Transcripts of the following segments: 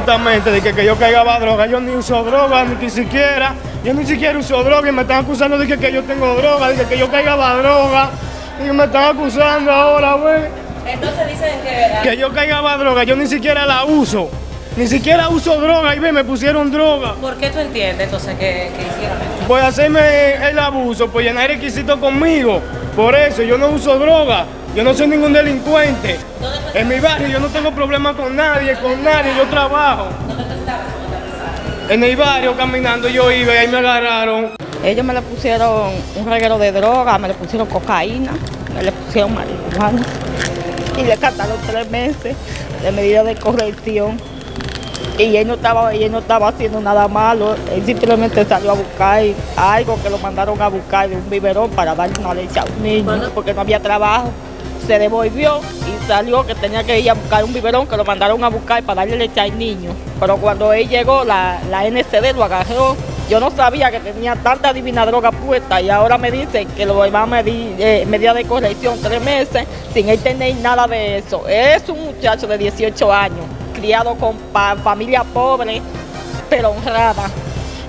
injustamente de que yo cargaba droga. Yo ni uso droga, yo ni siquiera uso droga y me están acusando de que yo tengo droga, de que yo cargaba droga. Y me están acusando ahora, güey. Entonces dicen que yo cargaba droga, yo ni siquiera la uso. Ni siquiera uso droga y ve, me pusieron droga. ¿Por qué tú entiendes entonces que hicieron eso? Pues hacerme el abuso, pues llenar requisitos conmigo. Por eso, yo no uso droga, yo no soy ningún delincuente. En mi barrio yo no tengo problema con nadie, yo trabajo. ¿Dónde tú estabas? En el barrio caminando yo iba y ahí me agarraron. Ellos me le pusieron un reguero de droga, me le pusieron cocaína, me le pusieron marihuana y le cantaron 3 meses de medida de corrección. Y él no estaba haciendo nada malo, él simplemente salió a buscar algo que lo mandaron a buscar de un biberón para darle una leche a un niño, porque no había trabajo. Se devolvió y salió que tenía que ir a buscar un biberón que lo mandaron a buscar para darle leche al niño. Pero cuando él llegó, la DNCD lo agarró. Yo no sabía que tenía tanta divina droga puesta y ahora me dicen que lo va a medir medida de corrección 3 meses sin él tener nada de eso. Es un muchacho de 18 años. Criado con familia pobre, pero honrada.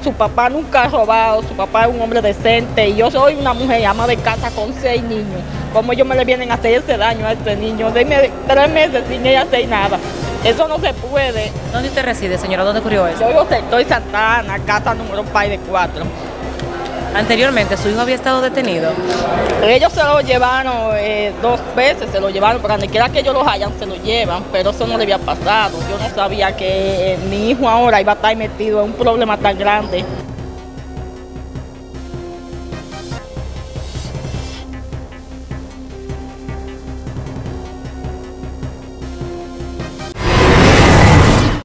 Su papá nunca ha robado, su papá es un hombre decente y yo soy una mujer ama de casa con 6 niños. ¿Cómo ellos me le vienen a hacer ese daño a este niño? Deme 3 meses sin ella hacer nada. Eso no se puede. ¿Dónde usted reside, señora? ¿Dónde ocurrió eso? Yo estoy Santana, casa número pai de 4. Anteriormente, ¿su hijo había estado detenido? Ellos se lo llevaron 2 veces, se lo llevaron, porque donde quiera que ellos los hayan, se lo llevan, pero eso no le había pasado. Yo no sabía que mi hijo ahora iba a estar metido en un problema tan grande.